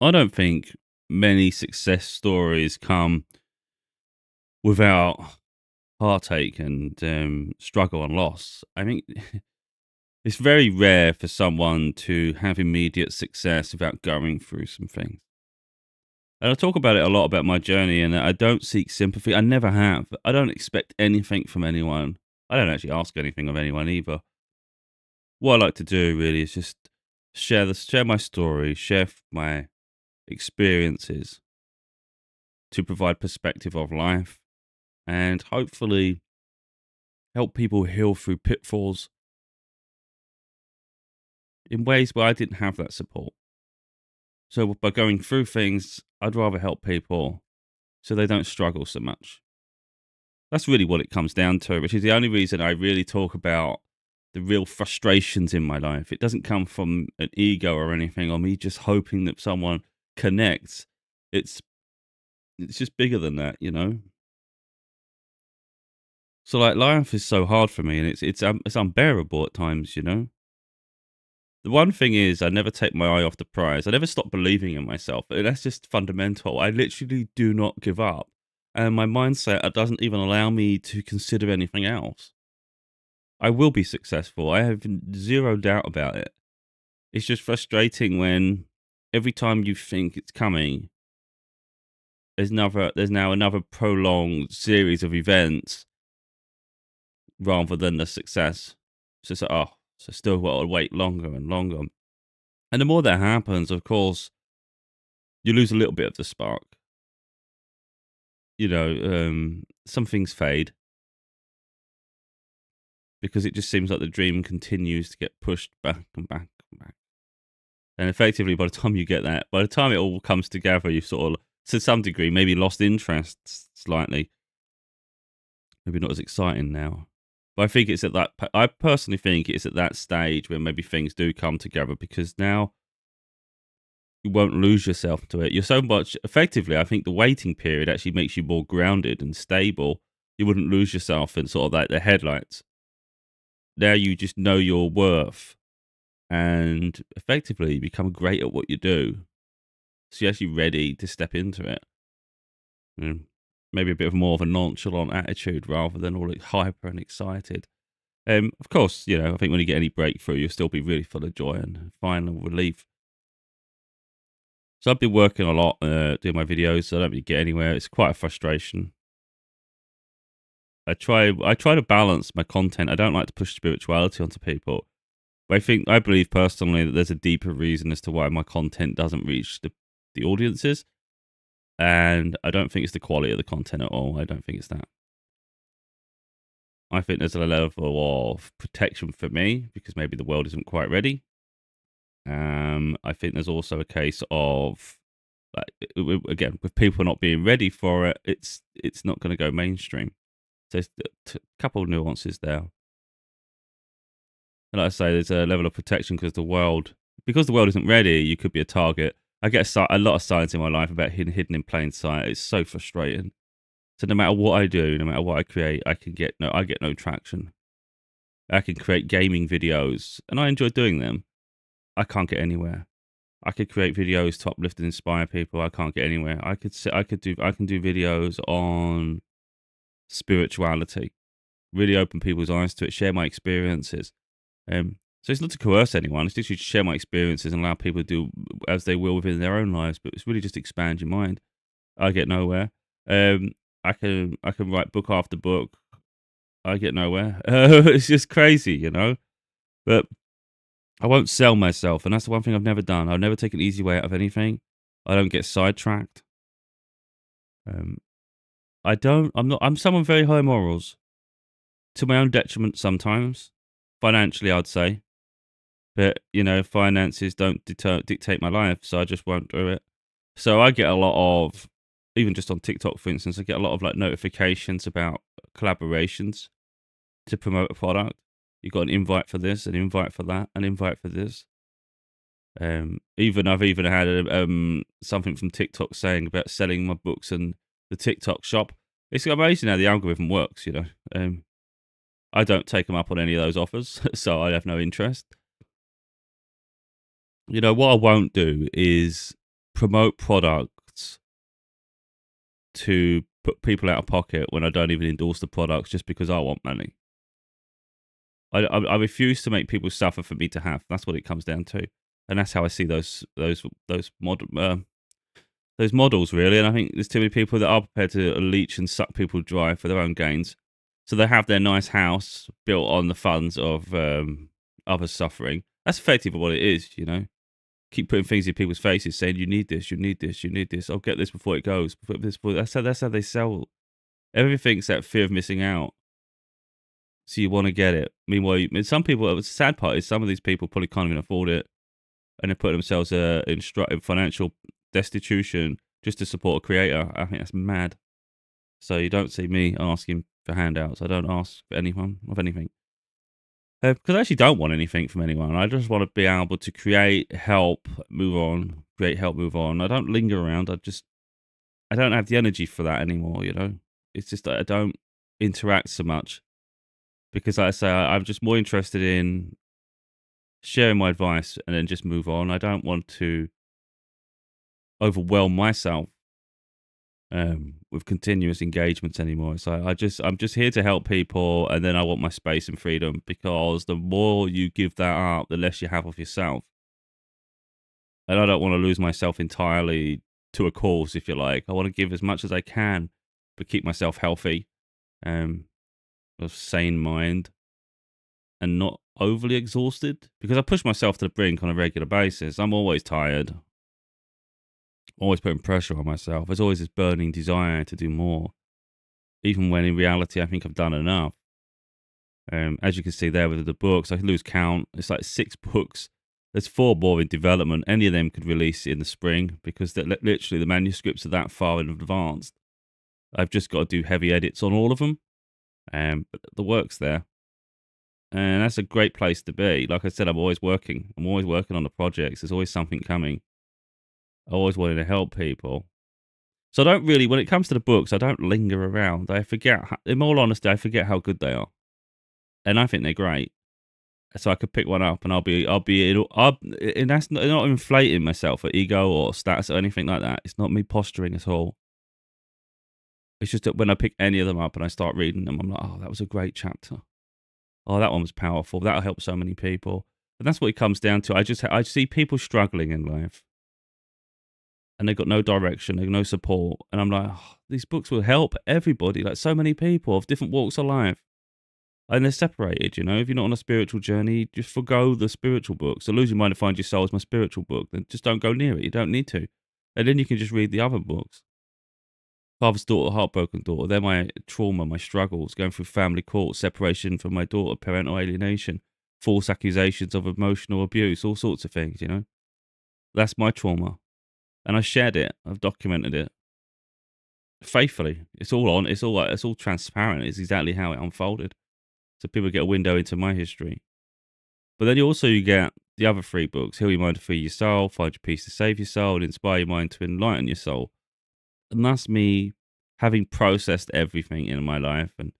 I don't think many success stories come without heartache and struggle and loss. I mean, it's very rare for someone to have immediate success without going through some things. And I talk about it a lot about my journey, and I don't seek sympathy. I never have. I don't expect anything from anyone. I don't actually ask anything of anyone either. What I like to do really is just share my story, share my experiences to provide perspective of life and hopefully help people heal through pitfalls in ways where I didn't have that support. So by going through things, I'd rather help people so they don't struggle so much. That's really what it comes down to, which is the only reason I really talk about the real frustrations in my life. It doesn't come from an ego or anything, or me just hoping that someone connects. It's just bigger than that, you know? So like, life is so hard for me, and it's unbearable at times, you know? The one thing is, I never take my eye off the prize. I never stop believing in myself. That's just fundamental. I literally do not give up. And my mindset doesn't even allow me to consider anything else. I will be successful. I have zero doubt about it. It's just frustrating when every time you think it's coming, there's now another prolonged series of events rather than the success. It's just like, oh. So still got to wait longer and longer. And the more that happens, of course, you lose a little bit of the spark. You know, some things fade because it just seems like the dream continues to get pushed back and back and back. And effectively, by the time it all comes together, you've sort of, to some degree, maybe lost interest slightly. Maybe not as exciting now. But I think it's at that, I personally think it's at that stage where maybe things do come together, because now you won't lose yourself to it. You're so much, effectively, I think the waiting period actually makes you more grounded and stable. You wouldn't lose yourself in sort of like the headlights. Now you just know your worth and effectively you become great at what you do. So you're actually ready to step into it. Yeah. Maybe a bit of more of a nonchalant attitude rather than all hyper and excited. Of course, you know, I think when you get any breakthrough, you'll still be really full of joy and final relief. So I've been working a lot doing my videos. So I don't really get anywhere. It's quite a frustration. I try to balance my content. I don't like to push spirituality onto people. But I believe personally that there's a deeper reason as to why my content doesn't reach the audiences. And I don't think it's the quality of the content at all. I don't think it's that. I think there's a level of protection for me because maybe the world isn't quite ready. I think there's also a case of, like, again, with people not being ready for it, it's not going to go mainstream. So there's a couple of nuances there. And like I say, there's a level of protection because the world isn't ready, you could be a target. I get a lot of signs in my life about hidden in plain sight. It's so frustrating. So no matter what I do, no matter what I create, I get no traction. I can create gaming videos, and I enjoy doing them. I can't get anywhere. I could create videos to uplift and inspire people. I can't get anywhere. I can do videos on spirituality, really open people's eyes to it, share my experiences. So it's not to coerce anyone, it's literally to share my experiences and allow people to do as they will within their own lives, but it's really just expand your mind. I get nowhere. I can write book after book. I get nowhere. It's just crazy, you know? But I won't sell myself, and that's the one thing I've never done. I'll never take an easy way out of anything. I don't get sidetracked. I'm someone very high morals. To my own detriment sometimes. Financially, I'd say. But, you know, finances don't dictate my life, so I just won't do it. So I get a lot of, even just on TikTok, for instance, I get a lot of like notifications about collaborations to promote a product. You've got an invite for this, an invite for that, an invite for this. I've even had something from TikTok saying about selling my books in the TikTok shop. It's amazing how the algorithm works, you know. I don't take them up on any of those offers, so I have no interest. You know, what I won't do is promote products to put people out of pocket when I don't even endorse the products just because I want money. I refuse to make people suffer for me to have. That's what it comes down to, and that's how I see those models really. And I think there's too many people that are prepared to leech and suck people dry for their own gains. So they have their nice house built on the funds of others suffering. That's effectively what it is, you know. Keep putting things in people's faces, saying you need this, you need this, you need this. I'll get this before it goes. That's how they sell. Everything's that fear of missing out. So you want to get it. Meanwhile, some people. The sad part is some of these people probably can't even afford it, and they put themselves in financial destitution just to support a creator. I think that's mad. So you don't see me asking for handouts. I don't ask anyone of anything. Because I actually don't want anything from anyone. I just want to be able to create, help, move on. Create, help, move on. I don't linger around. I don't have the energy for that anymore, you know. It's just that I don't interact so much. Because like I say, I'm just more interested in sharing my advice and then just move on. I don't want to overwhelm myself with continuous engagements anymore. So I'm just here to help people, and then I want my space and freedom, because the more you give that up, the less you have of yourself. And I don't want to lose myself entirely to a cause, if you like. I want to give as much as I can, but keep myself healthy, of sane mind, and not overly exhausted, because I push myself to the brink on a regular basis. I'm always tired. Always putting pressure on myself. There's always this burning desire to do more, even when in reality I think I've done enough. As you can see there with the books, I lose count. It's like 6 books. There's 4 more in development. Any of them could release in the spring, because literally the manuscripts are that far in advance. I've just got to do heavy edits on all of them, but the work's there, and that's a great place to be. Like I said, I'm always working on the projects. There's always something coming. I always wanted to help people. So I don't really, when it comes to the books, I don't linger around. In all honesty, I forget how good they are. And I think they're great. So I could pick one up and and that's not inflating myself or ego or stats or anything like that. It's not me posturing at all. It's just that when I pick any of them up and I start reading them, I'm like, oh, that was a great chapter. Oh, that one was powerful. That'll help so many people. And that's what it comes down to. I see people struggling in life. And they've got no direction, they've got no support. And I'm like, oh, these books will help everybody, like so many people of different walks of life. And they're separated, you know. If you're not on a spiritual journey, just forgo the spiritual books. So Lose Your Mind and Find Your Soul is my spiritual book. Then just don't go near it. You don't need to. And then you can just read the other books. Father's Daughter, Heartbroken Daughter. They're my trauma, my struggles, going through family court, separation from my daughter, parental alienation, false accusations of emotional abuse, all sorts of things, you know. That's my trauma. And I shared it. I've documented it faithfully. It's all on. It's all transparent. It's exactly how it unfolded. So people get a window into my history. But then you get the other 3 books: Heal Your Mind to Free Your Soul, Find Your Peace to Save Your Soul, and Inspire Your Mind to Enlighten Your Soul. And that's me having processed everything in my life and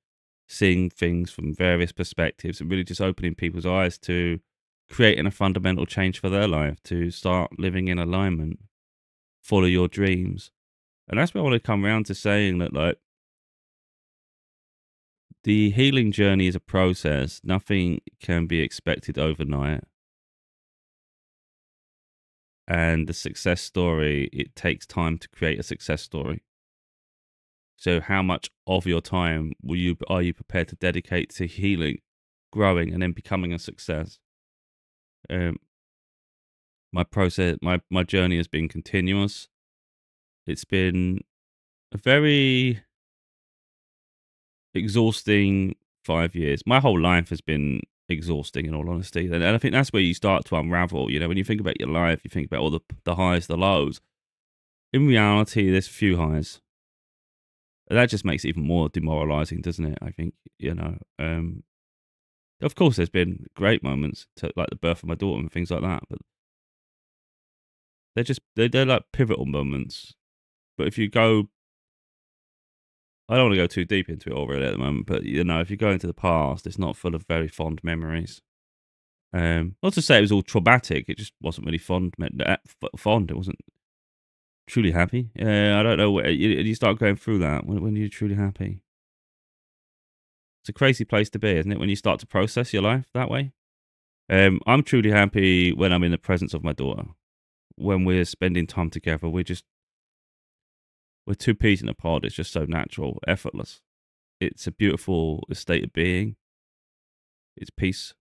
seeing things from various perspectives, and really just opening people's eyes to creating a fundamental change for their life, to start living in alignment. Follow your dreams. And that's where I want to come around to saying that, like, the healing journey is a process. Nothing can be expected overnight. And the success story, it takes time to create a success story. So how much of your time are you prepared to dedicate to healing, growing, and then becoming a success? My process, my journey has been continuous. It's been a very exhausting 5 years. My whole life has been exhausting, in all honesty. And I think that's where you start to unravel. You know, when you think about your life, you think about all the highs, the lows. In reality, there's few highs. And that just makes it even more demoralizing, doesn't it? I think, you know. Of course, there's been great moments, like the birth of my daughter and things like that. But they're like pivotal moments. But if you go, I don't want to go too deep into it all really at the moment, but you know, if you go into the past, it's not full of very fond memories. Not to say it was all traumatic, it just wasn't really fond. It wasn't Truly happy? I don't know. You start going through that. When are you truly happy? It's a crazy place to be, isn't it? When you start to process your life that way. I'm truly happy when I'm in the presence of my daughter. When we're spending time together, we're two peas in a pod. It's just so natural, effortless. It's a beautiful state of being. It's peace.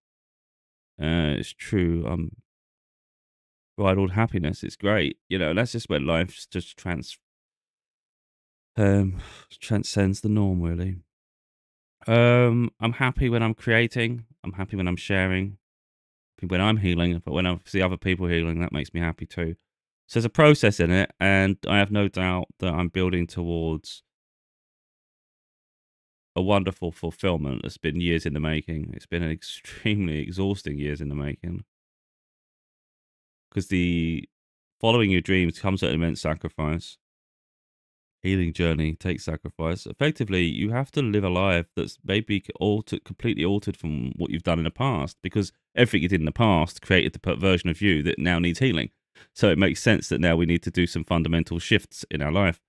It's true. Bridled happiness. It's great. You know, that's just when life just transcends the norm, really. I'm happy when I'm creating. I'm happy when I'm sharing. When I'm healing, but when I see other people healing, that makes me happy too. So there's a process in it, and I have no doubt that I'm building towards a wonderful fulfillment that's been years in the making. It's been an extremely exhausting years in the making, because the following your dreams comes at immense sacrifice. Healing journey takes sacrifice. Effectively, you have to live a life that's maybe completely altered from what you've done in the past, because everything you did in the past created the version of you that now needs healing. So it makes sense that now we need to do some fundamental shifts in our life.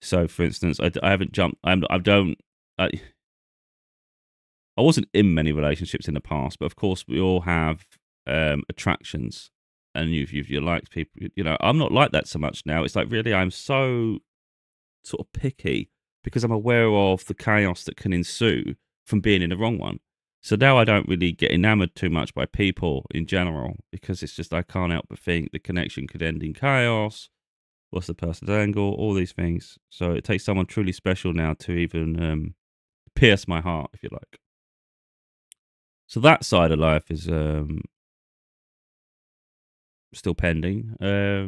So, for instance, I haven't jumped. I wasn't in many relationships in the past, but of course we all have attractions, and you like people. You know, I'm not like that so much now. It's like, really, I'm so sort of picky, because I'm aware of the chaos that can ensue from being in the wrong one. So now I don't really get enamored too much by people in general, because it's just I can't help but think the connection could end in chaos. What's the person's angle? All these things. So it takes someone truly special now to even pierce my heart, if you like. So that side of life is still pending.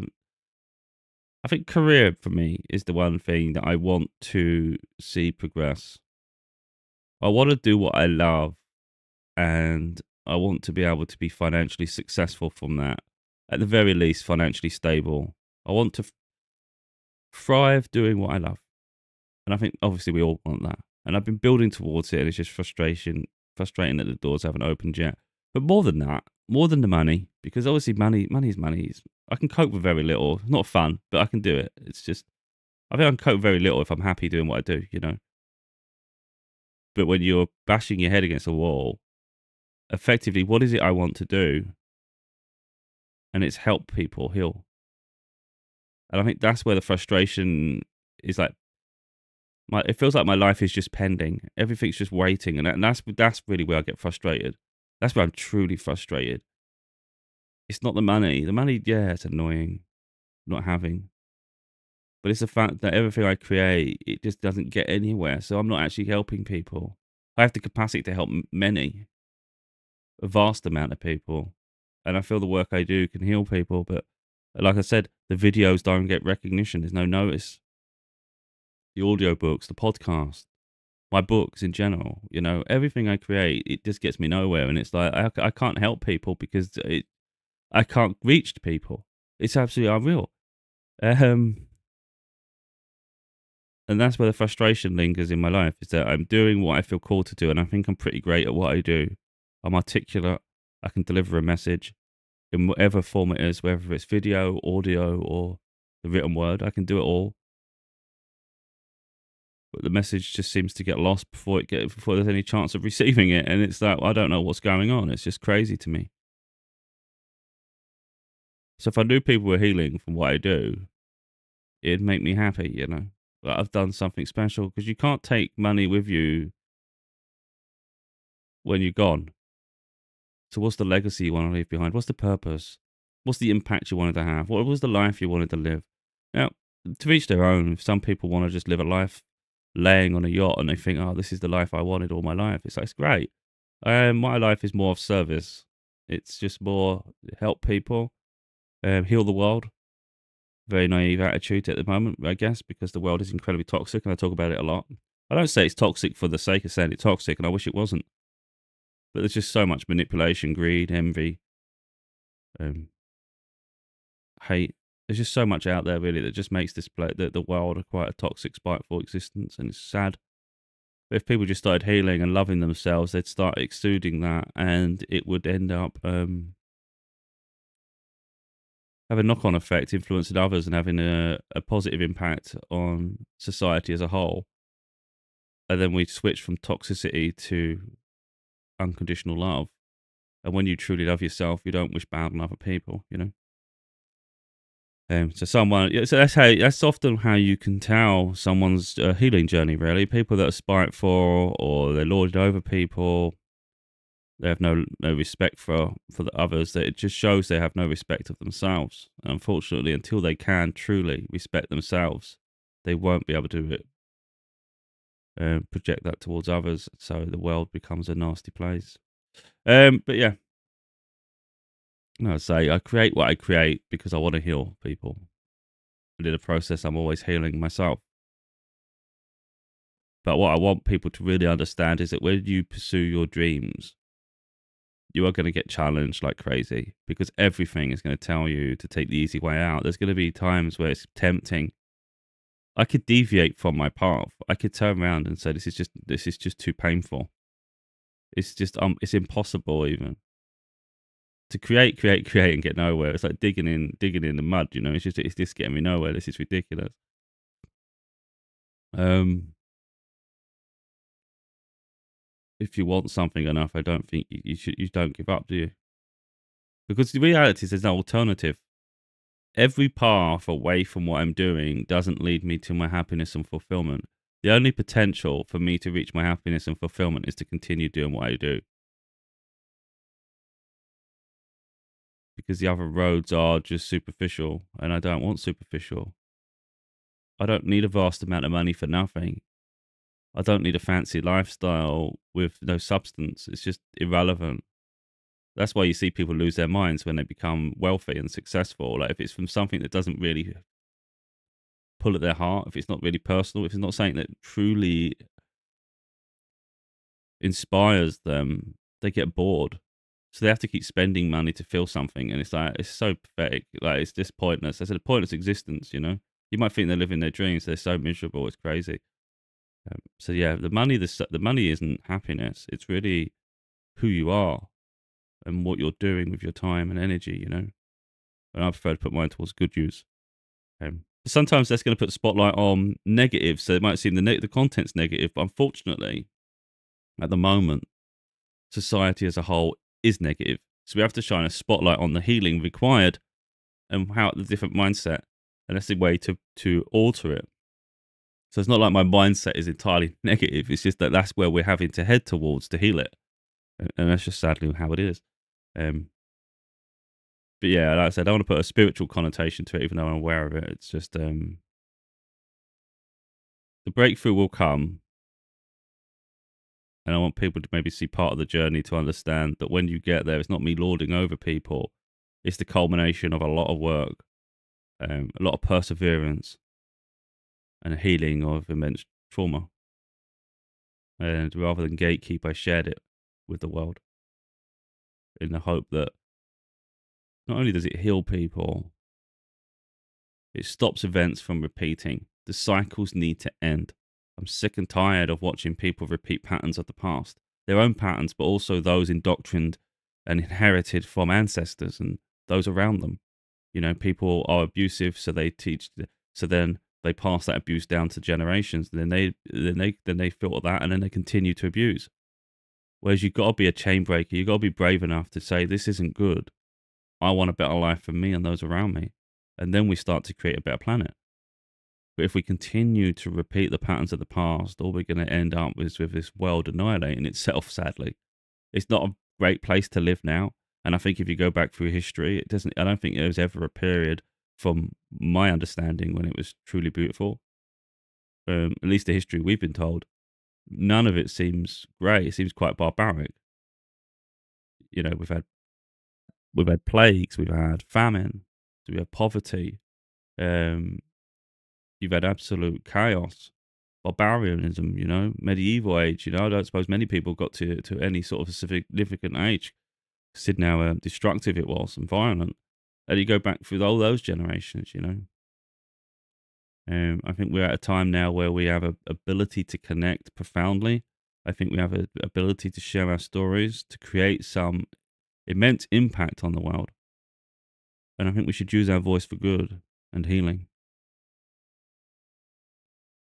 I think career for me is the one thing that I want to see progress. I want to do what I love, and I want to be able to be financially successful from that. At the very least, financially stable. I want to thrive doing what I love. And I think obviously we all want that. And I've been building towards it, and it's just frustrating that the doors haven't opened yet. But more than that, more than the money, because obviously money is money. I can cope with very little. It's not fun, but I can do it. It's just, I think I can cope with very little if I'm happy doing what I do, you know. But when you're bashing your head against a wall, effectively, what is it I want to do? And it's help people heal. And I think that's where the frustration is, like, it feels like my life is just pending. Everything's just waiting. And that's really where I get frustrated. That's where I'm truly frustrated. It's not the money. The money, yeah, it's annoying not having. But it's the fact that everything I create, it just doesn't get anywhere. So I'm not actually helping people. I have the capacity to help many, a vast amount of people. And I feel the work I do can heal people. But like I said, the videos don't get recognition. There's no notice. The audiobooks, the podcast. My books in general, you know, everything I create, it just gets me nowhere. And it's like, I can't help people because I can't reach people. It's absolutely unreal. And that's where the frustration lingers in my life, is that I'm doing what I feel called to do. And I think I'm pretty great at what I do. I'm articulate. I can deliver a message in whatever form it is, whether it's video, audio, or the written word. I can do it all. But the message just seems to get lost before there's any chance of receiving it. And it's like, I don't know what's going on. It's just crazy to me. So if I knew people were healing from what I do, it'd make me happy, you know, that I've done something special. Because you can't take money with you when you're gone. So what's the legacy you want to leave behind? What's the purpose? What's the impact you wanted to have? What was the life you wanted to live? Now, to each their own. If some people want to just live a life laying on a yacht and they think, oh, this is the life I wanted all my life. It's like, it's great. My life is more of service. It's just more help people, heal the world. Very naive attitude at the moment, I guess, because the world is incredibly toxic, and I talk about it a lot. I don't say it's toxic for the sake of saying it's toxic, and I wish it wasn't. But there's just so much manipulation, greed, envy, hate. There's just so much out there, really, that just makes this the world quite a toxic, spiteful existence, and it's sad. But if people just started healing and loving themselves, they'd start exuding that, and it would end up have a knock-on effect, influencing others and having a positive impact on society as a whole. And then we switch from toxicity to unconditional love. And when you truly love yourself, you don't wish bad on other people, you know. So that's often how you can tell someone's healing journey. Really, people that are spiteful or they're lorded over people, they have no respect for the others. That it just shows they have no respect of themselves. And unfortunately, until they can truly respect themselves, they won't be able to do it. Project that towards others, so the world becomes a nasty place. But yeah, I say I create what I create because I want to heal people, and in the process I'm always healing myself. But what I want people to really understand is that when you pursue your dreams, you are going to get challenged like crazy, because everything is going to tell you to take the easy way out. There's going to be times where it's tempting. I could deviate from my path. I could turn around and say this is just too painful. It's just it's impossible even to create and get nowhere. It's like digging in the mud, you know. It's just getting me nowhere. This is ridiculous. If you want something enough, I don't think you don't give up, do you? Because the reality is there's no alternative. Every path away from what I'm doing doesn't lead me to my happiness and fulfillment. The only potential for me to reach my happiness and fulfillment is to continue doing what I do. Because the other roads are just superficial, and I don't want superficial. I don't need a vast amount of money for nothing. I don't need a fancy lifestyle with no substance. It's just irrelevant. That's why you see people lose their minds when they become wealthy and successful. Like if it's from something that doesn't really pull at their heart, if it's not really personal, if it's not something that truly inspires them, they get bored. So they have to keep spending money to feel something, and it's like, it's so pathetic. Like it's just pointless. That's a pointless existence, you know. You might think they're living their dreams. They're so miserable. It's crazy. So yeah, the money isn't happiness. It's really who you are and what you're doing with your time and energy, you know. And I prefer to put mine towards good use. Sometimes that's going to put the spotlight on negative, so it might seem the content's negative, but unfortunately, at the moment, society as a whole is negative. So we have to shine a spotlight on the healing required and how the different mindset, and that's the way to alter it. So it's not like my mindset is entirely negative, it's just that that's where we're having to head towards to heal it. And that's just sadly how it is. But yeah, like I said, I want to put a spiritual connotation to it, even though I'm aware of it. It's just the breakthrough will come. And I want people to maybe see part of the journey to understand that when you get there, it's not me lording over people. It's the culmination of a lot of work, a lot of perseverance, and a healing of immense trauma. And rather than gatekeep, I shared it with the world in the hope that not only does it heal people, it stops events from repeating. The cycles need to end. I'm sick and tired of watching people repeat patterns of the past, their own patterns, but also those indoctrined and inherited from ancestors and those around them. You know, people are abusive, so they teach, so then they pass that abuse down to generations. And then they filter that, and then they continue to abuse. Whereas you've got to be a chain breaker. You've got to be brave enough to say, this isn't good. I want a better life for me and those around me. And then we start to create a better planet. But if we continue to repeat the patterns of the past, all we're going to end up is with this world annihilating itself, sadly. It's not a great place to live now. And I think if you go back through history, I don't think there was ever a period from my understanding when it was truly beautiful. At least the history we've been told. None of it seems great. It seems quite barbaric. You know, we've had plagues, we've had famine, we had poverty, you've had absolute chaos, barbarianism, you know, medieval age, you know. I don't suppose many people got to any sort of significant age, considering how destructive it was and violent. And you go back through all those generations, you know. I think we're at a time now where we have an ability to connect profoundly. I think we have an ability to share our stories, to create some immense impact on the world. And I think we should use our voice for good and healing.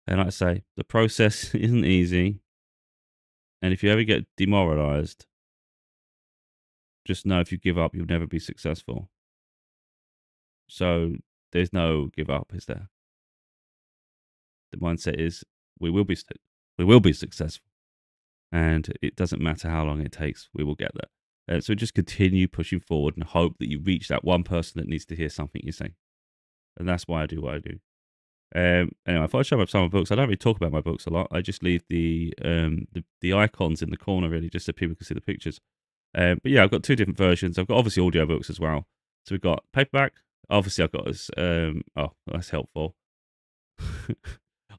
And like I say, the process isn't easy. And if you ever get demoralized, just know if you give up, you'll never be successful. So there's no give up, is there? The mindset is we will be successful. And it doesn't matter how long it takes, we will get there. So just continue pushing forward and hope that you reach that one person that needs to hear something you say. And that's why I do what I do. Anyway, if I show up some of my books, I don't really talk about my books a lot. I just leave the icons in the corner, really, just so people can see the pictures. But yeah, I've got two different versions. I've got obviously audiobooks as well. So we've got paperback. Obviously, I've got this. Oh, that's helpful.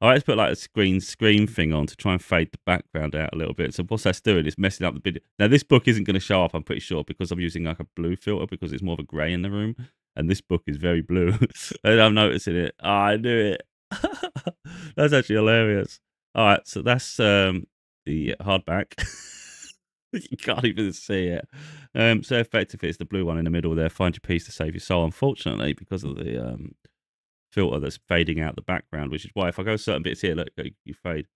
I always put like a screen thing on to try and fade the background out a little bit. So what's that's doing is messing up the video. Now this book isn't going to show up, I'm pretty sure, because I'm using like a blue filter because it's more of a grey in the room. And this book is very blue. And I'm noticing it. Oh, I knew it. That's actually hilarious. All right, so that's the hardback. You can't even see it. So effectively, it's the blue one in the middle there. Find your peace to save your soul, unfortunately, because of the filter that's fading out the background, which is why if I go certain bits here, look, you fade.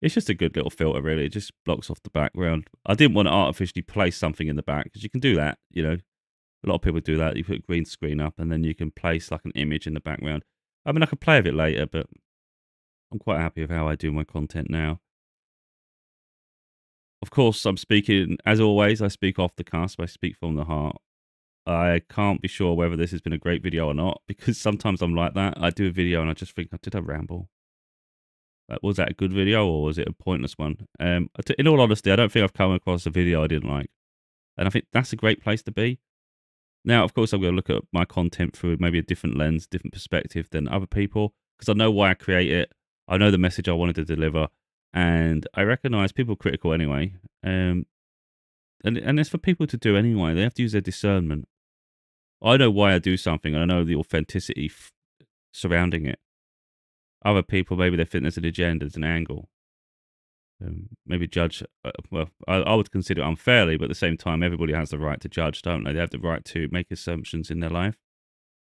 It's just a good little filter, really. It just blocks off the background. I didn't want to artificially place something in the back, because you can do that, you know. A lot of people do that. You put a green screen up and then you can place like an image in the background. I mean, I could play with it later, but I'm quite happy with how I do my content now. Of course, I'm speaking, as always, I speak off the cusp. I speak from the heart. I can't be sure whether this has been a great video or not, because sometimes I'm like that. I do a video and I just think, did I ramble? Like, was that a good video or was it a pointless one? In all honesty, I don't think I've come across a video I didn't like. And I think that's a great place to be. Now, of course, I'm going to look at my content through maybe a different lens, different perspective than other people, because I know why I create it. I know the message I wanted to deliver, and I recognize people are critical anyway. And it's for people to do anyway. They have to use their discernment. I know why I do something, and I know the authenticity surrounding it. Other people, maybe they think there's an agenda, there's an angle. Maybe judge, well, I would consider it unfairly, but at the same time, everybody has the right to judge, don't they? They have the right to make assumptions in their life,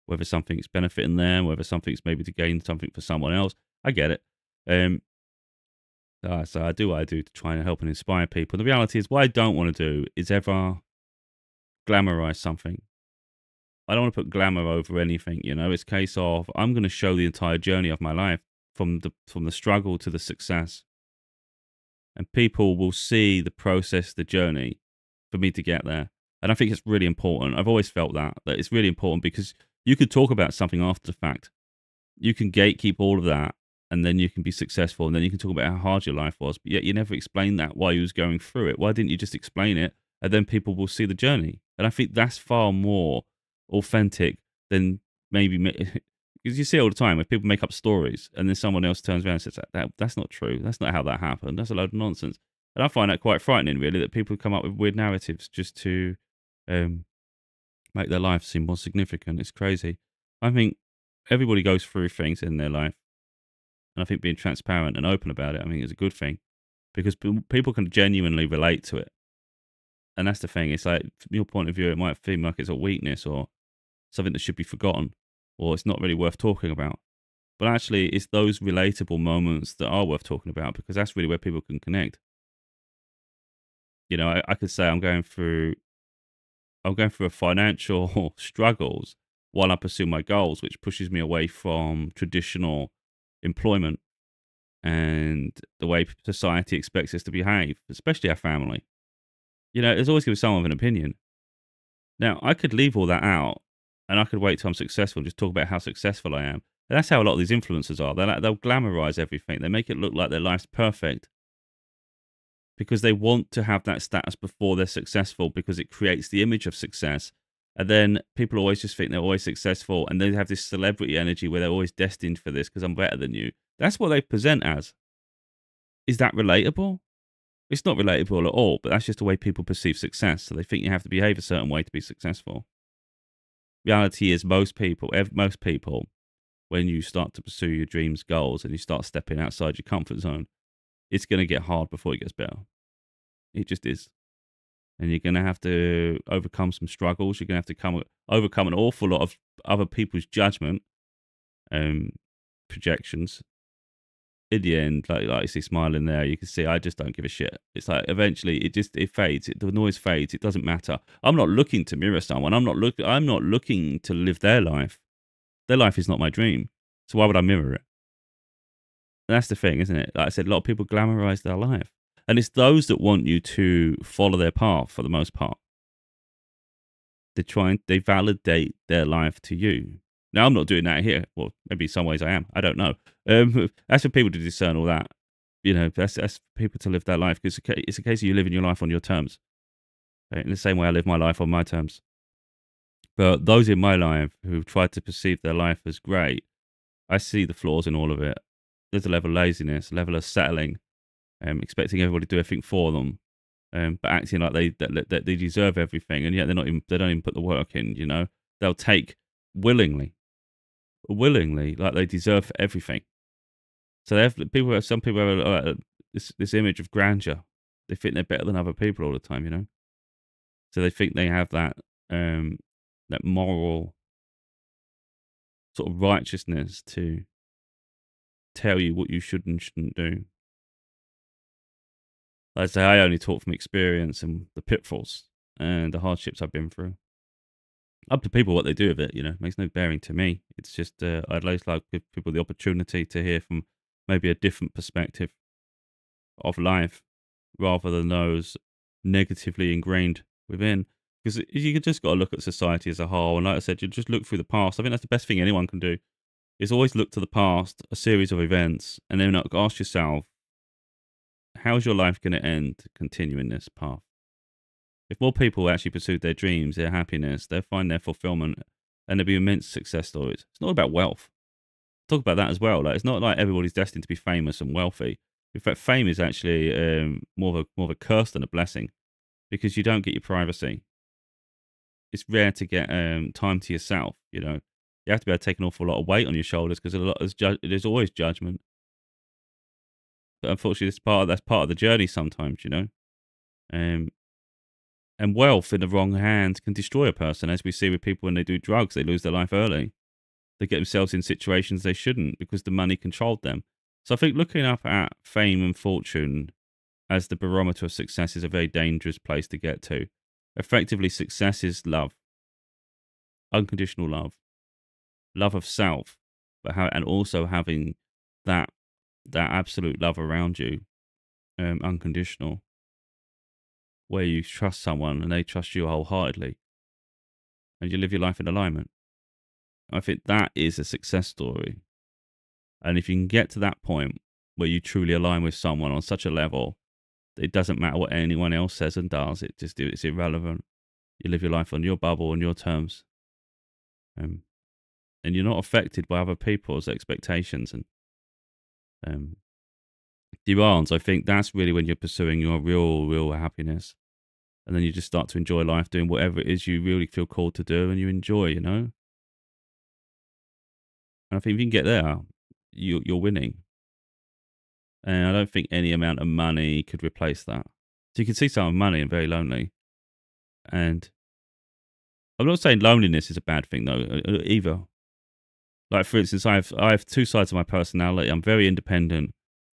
whether something's benefiting them, whether something's maybe to gain something for someone else. I get it. So I do what I do to try and help and inspire people. The reality is, what I don't want to do is ever glamorize something. I don't want to put glamour over anything, you know? It's a case of, I'm going to show the entire journey of my life, from the struggle to the success. And people will see the process, the journey for me to get there. And I think it's really important. I've always felt that it's really important, because you could talk about something after the fact. You can gatekeep all of that, and then you can be successful, and then you can talk about how hard your life was. But yet you never explained that while you was going through it. Why didn't you just explain it? And then people will see the journey. And I think that's far more authentic than maybe... Because you see all the time when people make up stories and then someone else turns around and says, that's not true. That's not how that happened. That's a load of nonsense. And I find that quite frightening, really, that people come up with weird narratives just to make their life seem more significant. It's crazy. I think everybody goes through things in their life. And I think being transparent and open about it, I mean, is a good thing, because people can genuinely relate to it. And that's the thing. It's like, from your point of view, it might seem like it's a weakness or something that should be forgotten, or it's not really worth talking about. But actually, it's those relatable moments that are worth talking about, because that's really where people can connect. You know, I could say I'm going through a financial struggles while I pursue my goals, which pushes me away from traditional employment and the way society expects us to behave, especially our family. You know, there's always going to be someone with an opinion. Now, I could leave all that out, and I could wait till I'm successful and just talk about how successful I am. And that's how a lot of these influencers are. They'll glamorize everything. They make it look like their life's perfect, because they want to have that status before they're successful, because it creates the image of success. And then people always just think they're always successful, and they have this celebrity energy where they're always destined for this because I'm better than you. That's what they present as. Is that relatable? It's not relatable at all, but that's just the way people perceive success. So they think you have to behave a certain way to be successful. Reality is, most people, when you start to pursue your dreams, goals, and you start stepping outside your comfort zone, it's going to get hard before it gets better. It just is. and you're going to have to overcome some struggles. You're going to have to overcome an awful lot of other people's judgment, projections. In the end, like you see smiling there, you can see I just don't give a shit. It's like eventually it fades. The noise fades. It doesn't matter. I'm not looking to mirror someone. I'm not looking to live their life. Their life is not my dream. So why would I mirror it? And that's the thing, isn't it? Like I said, a lot of people glamorize their life. And it's those that want you to follow their path for the most part. They validate their life to you. Now, I'm not doing that here. Well, maybe in some ways I am. I don't know. That's for people to discern all that. You know, that's for people to live their life. Because it's a case of you living your life on your terms. Right? In the same way I live my life on my terms. But those in my life who've tried to perceive their life as great, I see the flaws in all of it. There's a level of laziness, a level of settling, expecting everybody to do everything for them, but acting like that they deserve everything, and yet they don't even put the work in. You know, they'll take willingly, like they deserve everything. So some people have this image of grandeur. They think they're better than other people all the time. You know, so they think they have that moral sort of righteousness to tell you what you should and shouldn't do. Like I say, I only talk from experience and the pitfalls and the hardships I've been through. Up to people what they do with it, you know. It makes no bearing to me. It's just I'd like to give people the opportunity to hear from maybe a different perspective of life rather than those negatively ingrained within. Because you just got to look at society as a whole. And like I said, you just look through the past. I think that's the best thing anyone can do. Is always look to the past, a series of events, and then ask yourself, how's your life going to end continuing this path? If more people actually pursued their dreams, their happiness, they'll find their fulfillment, and there'll be immense success stories. It's not about wealth. Talk about that as well. Like, it's not like everybody's destined to be famous and wealthy. In fact, fame is actually more of a curse than a blessing, because you don't get your privacy. It's rare to get time to yourself, you know. You have to be able to take an awful lot of weight on your shoulders because there's always judgment. But unfortunately, that's part of the journey sometimes, you know. And wealth in the wrong hands can destroy a person, as we see with people when they do drugs. They lose their life early. They get themselves in situations they shouldn't because the money controlled them. So I think looking up at fame and fortune as the barometer of success is a very dangerous place to get to. Effectively, success is love. Unconditional love. Love of self, but and also having that absolute love around you, unconditional, where you trust someone and they trust you wholeheartedly, and you live your life in alignment. I think that is a success story, and if you can get to that point where you truly align with someone on such a level, it doesn't matter what anyone else says and does. It's irrelevant. You live your life on your bubble, on your terms. And you're not affected by other people's expectations and demands. I think that's really when you're pursuing your real happiness. And then you just start to enjoy life doing whatever it is you really feel called to do and you enjoy, you know. And I think if you can get there, you're winning. And I don't think any amount of money could replace that. So you can see someone with money and very lonely. And I'm not saying loneliness is a bad thing, though, either. Like, for instance, I have two sides of my personality. I'm very independent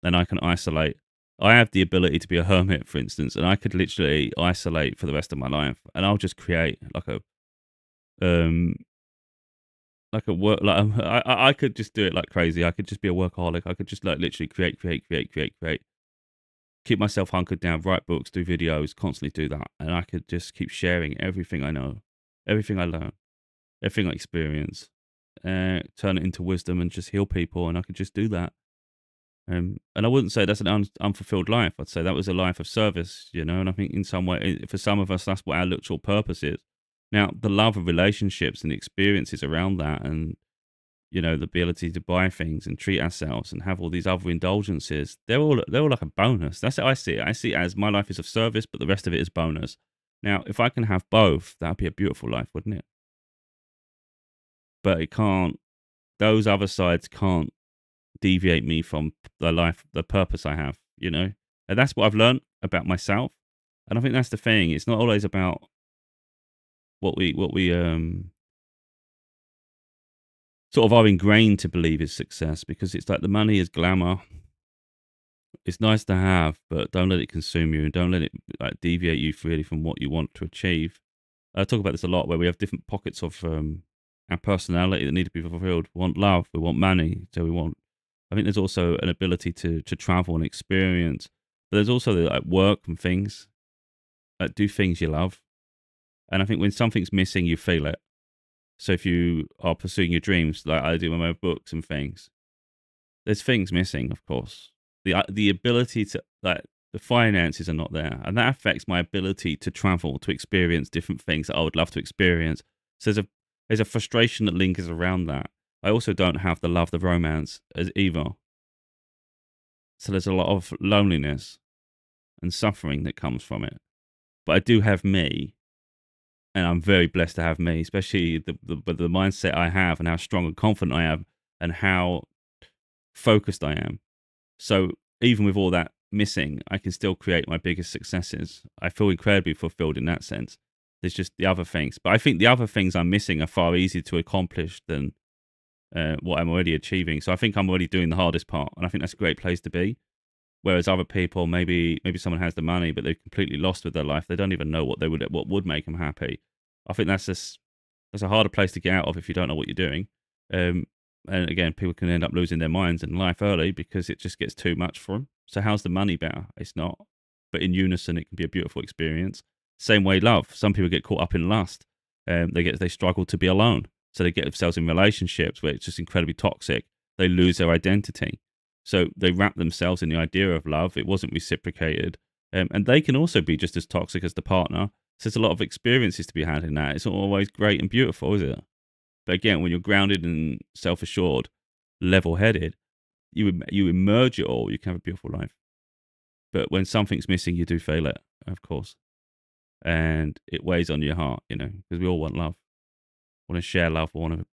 and I can isolate. I have the ability to be a hermit, for instance, and I could literally isolate for the rest of my life. And I'll just create I could just do it like crazy. I could just be a workaholic. I could just like literally create. Keep myself hunkered down, write books, do videos, constantly do that. And I could just keep sharing everything I know, everything I learn, everything I experience. Turn it into wisdom and just heal people, and I could just do that. And I wouldn't say that's an unfulfilled life. I'd say that was a life of service, you know. And I think in some way, for some of us, that's what our literal purpose is. Now, the love of relationships and the experiences around that, and you know, the ability to buy things and treat ourselves and have all these other indulgences, they're all like a bonus. That's how I see it. I see it as my life is of service, but the rest of it is bonus. Now, if I can have both, that'd be a beautiful life, wouldn't it? But it can't, those other sides can't deviate me from the life, the purpose I have, you know? And that's what I've learned about myself. And I think that's the thing. It's not always about what we sort of are ingrained to believe is success, because it's like the money is glamour. It's nice to have, but don't let it consume you, and don't let it like deviate you freely from what you want to achieve. I talk about this a lot, where we have different pockets of our personality that need to be fulfilled. We want love, we want money, so we want. I think there's also an ability to travel and experience, but there's also the, like, work and things. Like, do things you love, and I think when something's missing, you feel it. So if you are pursuing your dreams, like I do with my books and things, there's things missing, of course. The ability to, like, the finances are not there, and that affects my ability to travel, to experience different things that I would love to experience. So there's a frustration that lingers around that. I also don't have the love, the romance as either. So there's a lot of loneliness and suffering that comes from it. But I do have me, and I'm very blessed to have me, especially the mindset I have and how strong and confident I am and how focused I am. So even with all that missing, I can still create my biggest successes. I feel incredibly fulfilled in that sense. There's just the other things. But I think the other things I'm missing are far easier to accomplish than what I'm already achieving. So I think I'm already doing the hardest part, and I think that's a great place to be. Whereas other people, maybe someone has the money, but they're completely lost with their life. They don't even know what would make them happy. I think that's a harder place to get out of if you don't know what you're doing. And again, people can end up losing their minds in life early because it just gets too much for them. So how's the money better? It's not. But in unison, it can be a beautiful experience. Same way, love. Some people get caught up in lust. They struggle to be alone, so they get themselves in relationships where it's just incredibly toxic. They lose their identity. So they wrap themselves in the idea of love. It wasn't reciprocated. And they can also be just as toxic as the partner. So there's a lot of experiences to be had in that. It's not always great and beautiful, is it? But again, when you're grounded and self-assured, level-headed, you emerge it all. You can have a beautiful life. But when something's missing, you do fail it, of course. And it weighs on your heart, you know, because we all want love. We want to share love. We want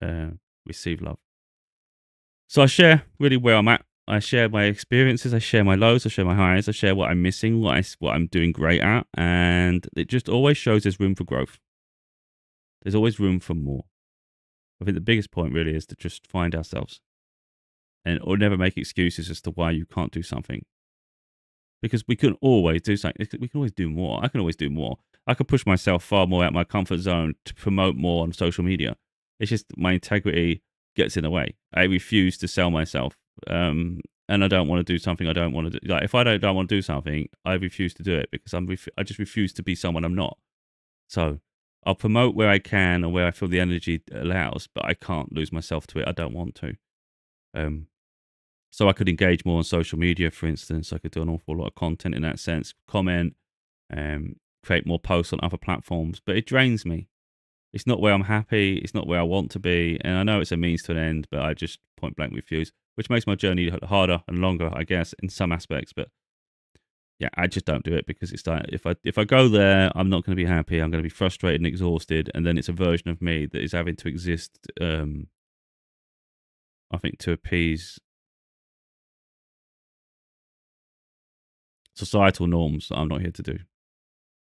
to receive love. So I share really where I'm at. I share my experiences. I share my lows. I share my highs. I share what I'm missing, what I'm doing great at. And it just always shows there's room for growth. There's always room for more. I think the biggest point really is to just find ourselves. Or never make excuses as to why you can't do something. Because we can always do something. We can always do more. I can always do more. I can push myself far more out of my comfort zone to promote more on social media. It's just my integrity gets in the way. I refuse to sell myself, and I don't want to do something I don't want to do. Like, if I don't want to do something, I refuse to do it, because I just refuse to be someone I'm not. So I'll promote where I can and where I feel the energy allows, but I can't lose myself to it. I don't want to. So I could engage more on social media, for instance. I could do an awful lot of content in that sense, comment, create more posts on other platforms, but it drains me. It's not where I'm happy. It's not where I want to be. And I know it's a means to an end, but I just point blank refuse, which makes my journey harder and longer, I guess, in some aspects. But yeah, I just don't do it, because it's like, if I go there, I'm not going to be happy. I'm going to be frustrated and exhausted. And then it's a version of me that is having to exist, I think, to appease societal norms that I'm not here to do.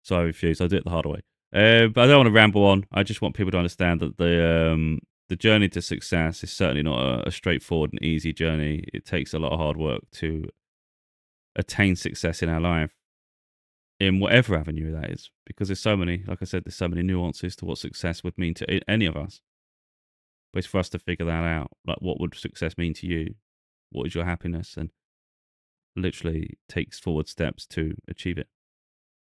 So I refuse. I do it the harder way. But I don't want to ramble on. I just want people to understand that the journey to success is certainly not a straightforward and easy journey. It takes a lot of hard work to attain success in our life, in whatever avenue that is, because there's so many, like I said, there's so many nuances to what success would mean to any of us. But it's for us to figure that out. Like, what would success mean to you? What is your happiness? And literally takes forward steps to achieve it.